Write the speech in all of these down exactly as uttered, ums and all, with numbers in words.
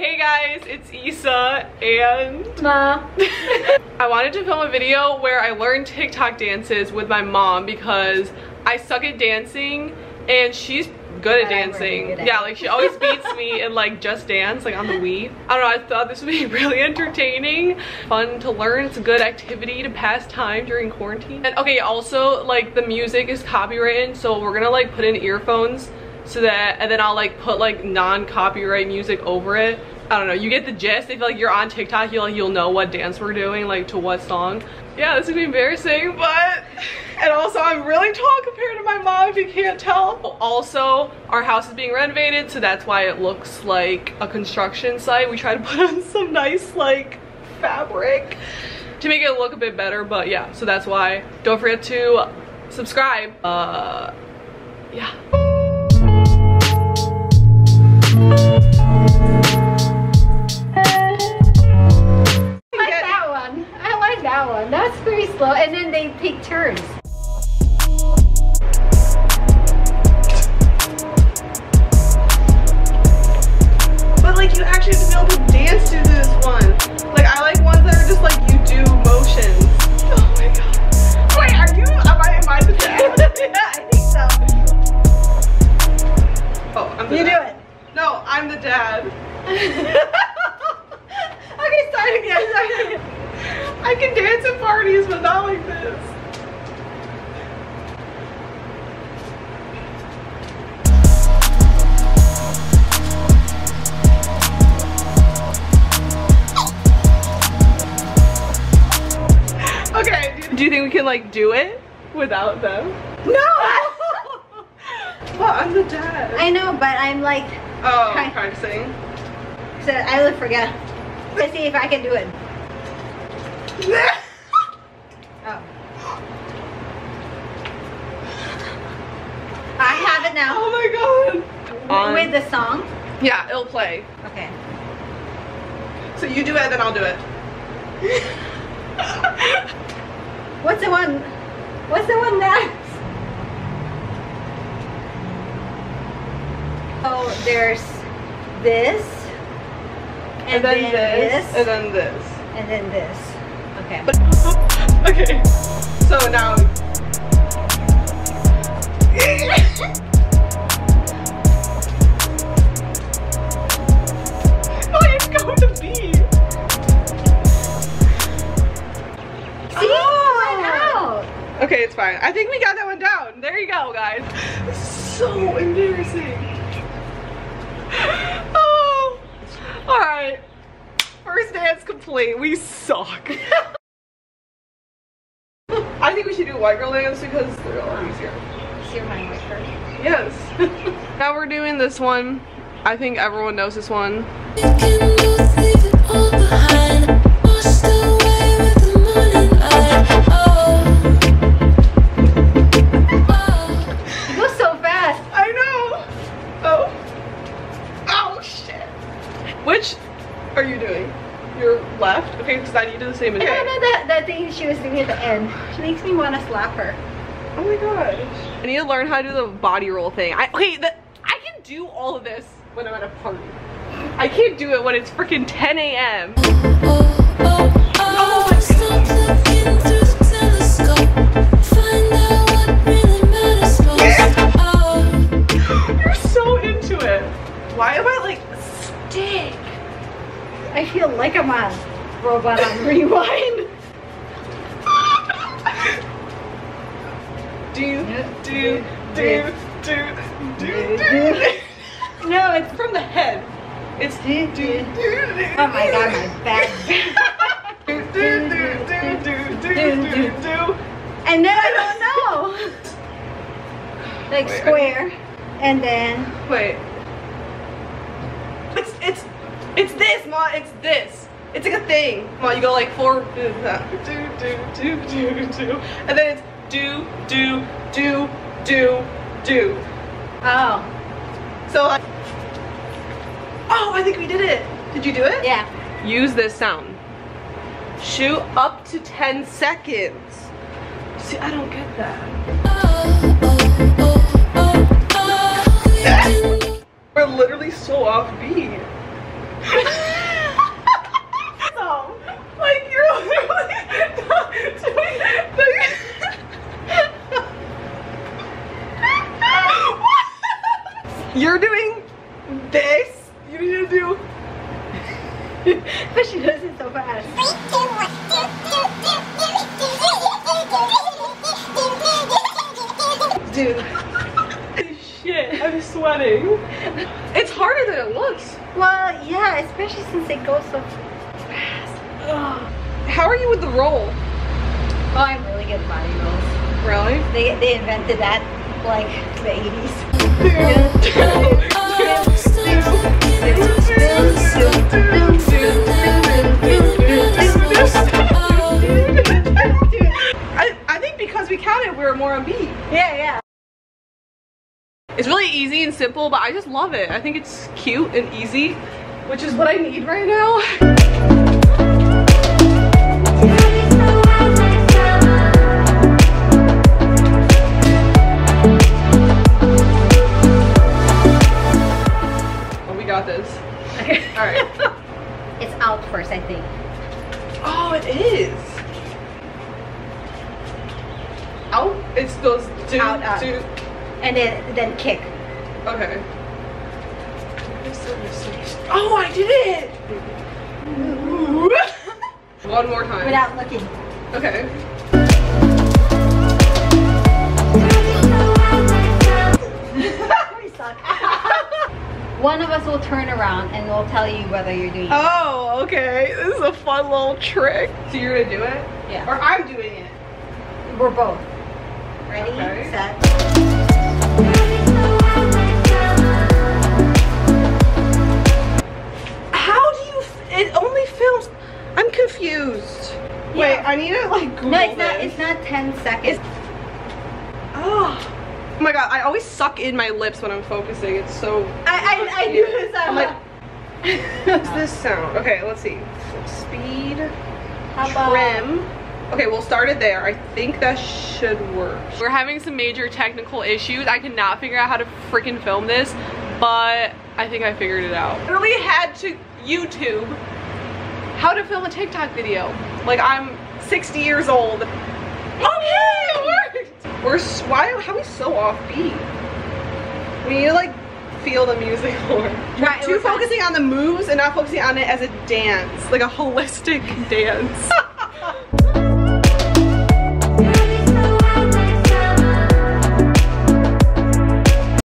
Hey guys, it's Issa and Ma. I wanted to film a video where I learned TikTok dances with my mom because I suck at dancing and she's good at dancing. Good at yeah, like she always beats me in like Just Dance, like on the Wii. I don't know, I thought this would be really entertaining, fun to learn. It's a good activity to pass time during quarantine. And okay, also like the music is copyrighted, so we're gonna like put in earphones so that, and then I'll like put like non-copyright music over it. I don't know, you get the gist. If like you're on TikTok, you'll, you'll know what dance we're doing, like to what song. Yeah, this would be embarrassing, but, and also I'm really tall compared to my mom if you can't tell. Also, our house is being renovated, so that's why it looks like a construction site. We try to put on some nice like fabric to make it look a bit better, but yeah, so that's why. Don't forget to subscribe. Uh, yeah. That one, that's pretty slow, and then they take turns. But like you actually have to be able to dance to this one. Like I like ones that are just like you do motions. Oh my god. Wait, are you, am I, am I the yeah, I think so. Oh, I'm the you dad. Do it. No, I'm the dad. Okay, start again, start again. I can dance at parties, but not like this. Okay, do you think we can like do it without them? No! Well, I'm the dad. I know, but I'm like... Oh, trying. practicing. So I will forget to see if I can do it. Oh. I have it now. Oh my god. Um, Wait, the song? Yeah, it'll play. Okay. So you do it, then I'll do it. What's the one? What's the one next? Oh, there's this. And, and then, then this, this. And then this. And then this. Okay. But, okay. So now. Oh, it's going to be. See? Oh. It went out. Okay, it's fine. I think we got that one down. There you go, guys. It's so embarrassing. Oh. All right. First dance complete. We suck. I think we should do white girl dance because they're a lot easier. Is your mind white girl? Yes. Now we're doing this one. I think everyone knows this one. Left, okay, because I need to do the same. I don't know that, that thing she was doing at the end. She makes me want to slap her. Oh my gosh. I need to learn how to do the body roll thing. I, okay, the, I can do all of this when I'm at a party. I can't do it when it's freaking ten A M Oh, oh, oh, oh. Oh my God. You're so into it. Why am I like stick? I feel like I'm on Robot on Rewind. Do, do, do, do, do, do. No, it's from the head. It's do, do, do. Oh my god, my back. Do, do, do, do, do, do, do. And then I don't know. Like wait, square, and then. Wait. It's, it's. It's this, Ma, it's this. It's like a thing. Ma, you go like four, do, do, do, do, do. And then it's do, do, do, do, do. Oh. So I... Oh, I think we did it. Did you do it? Yeah. Use this sound. Shoot up to ten seconds. See, I don't get that. We're literally so off beat. But she does it so fast. Dude. Shit, I'm sweating. It's harder than it looks. Well, yeah, especially since it goes so fast. Ugh. How are you with the roll? Oh, I'm really good at body rolls. Really? They, they invented that, like, the eighties. I, I think because we counted, we were more on beat. Yeah, yeah. It's really easy and simple, but I just love it. I think it's cute and easy, which is what I need right now. First, I think. Oh, it is. Out. It's those two. Out, out. Two. And then, then kick. Okay. Oh, I did it! One more time. Without looking. Okay. We suck. One of us will turn around and we'll tell you whether you're doing it. Oh, okay. This is a fun little trick. So you're gonna do it? Yeah. Or I'm doing it? We're both. Ready, okay. Set. How do you, f it only films, I'm confused. Yeah. Wait, I need to like Google No, it's not, this. It's not ten seconds. It's oh. Oh my god, I always suck in my lips when I'm focusing. It's so I I, I do this. I'm like, what's this sound? Okay, let's see. Speed, trim. Okay, we'll start it there. I think that should work. We're having some major technical issues. I could not figure out how to freaking film this, but I think I figured it out. I really had to YouTube how to film a TikTok video. Like, I'm sixty years old. Okay, it worked! We're why are we so offbeat? We need to like feel the music more. Right, Two focusing fast. on the moves and not focusing on it as a dance, like a holistic dance.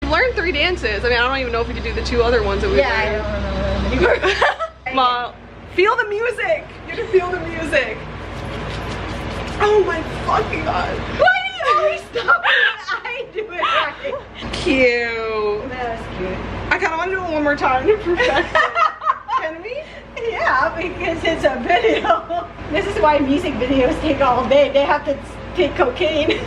We've learned three dances. I mean, I don't even know if we could do the two other ones that we yeah, learned. I don't know. Ma, feel the music. You can feel the music. Oh my fucking god. Why do you always stop when I do it right? Cute. That was cute. I kind of want to do it one more time to perfect it. Can we? Yeah, because it's a video. This is why music videos take all day. They have to take cocaine.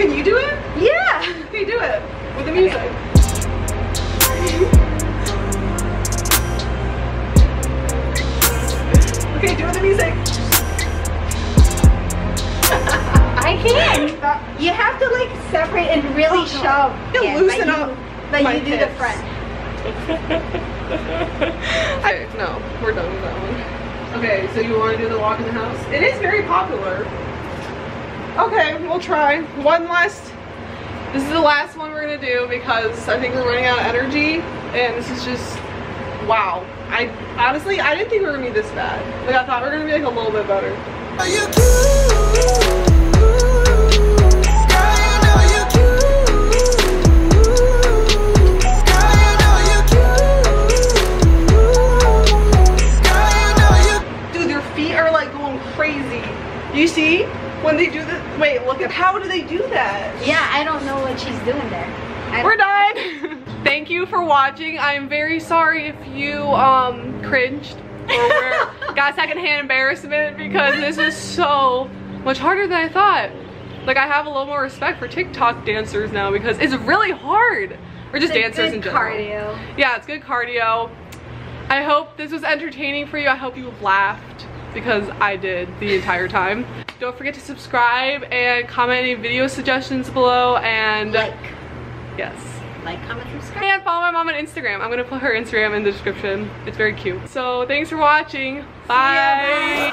Can you do it? Yeah! Can you do it? With the music. Okay, okay, do it with the music. I can! You have to like separate and really shove. You yeah, loosen but up. You, but my you do hips. the front. I, no, we're done with that one. Okay, so you want to do the walk in the house? It is very popular. Okay, we'll try one last. This is the last one we're gonna do because I think we're running out of energy, and this is just wow. I honestly I didn't think we were gonna be this bad. Like I thought we were gonna be like a little bit better. Are you cute? Dude, their feet are like going crazy. You see? When they do the wait, look at how do they do that? Yeah, I don't know what she's doing there. I We're done. Thank you for watching. I'm very sorry if you um cringed or were, got secondhand embarrassment because this is so much harder than I thought. Like, I have a little more respect for TikTok dancers now because it's really hard. Or just it's dancers in general. Cardio. Yeah, it's good cardio. I hope this was entertaining for you. I hope you laughed, because I did the entire time. Don't forget to subscribe and comment any video suggestions below, and like. Yes. Like, comment, subscribe. And follow my mom on Instagram. I'm gonna put her Instagram in the description. It's very cute. So thanks for watching. Bye.